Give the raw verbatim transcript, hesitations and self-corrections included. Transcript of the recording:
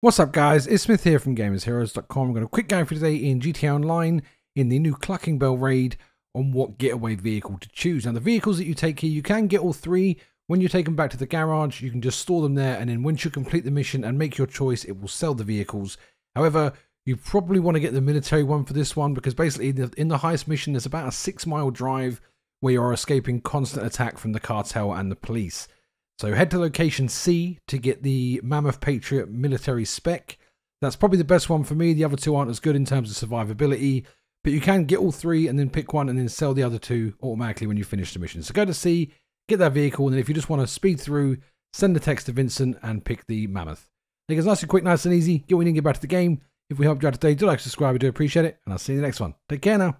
What's up guys, it's Smith here from Gamers Heroes dot com. We've got a quick game for today in G T A Online in the new Clucking Bell raid on what getaway vehicle to choose. Now the vehicles that you take here, you can get all three. When you take them back to the garage, you can just store them there, and then once you complete the mission and make your choice, it will sell the vehicles. However, you probably want to get the military one for this one, because basically in the heist mission, there's about a six mile drive where you are escaping constant attack from the cartel and the police. So head to location C to get the Mammoth Patriot military spec. That's probably the best one for me. The other two aren't as good in terms of survivability, but you can get all three and then pick one and then sell the other two automatically when you finish the mission. So go to C, get that vehicle, and then if you just want to speed through, send a text to Vincent and pick the Mammoth. I think it's nice and quick, nice and easy. Get what you need to get back to the game. If we helped you out today, do like, subscribe, we do appreciate it, and I'll see you in the next one. Take care now.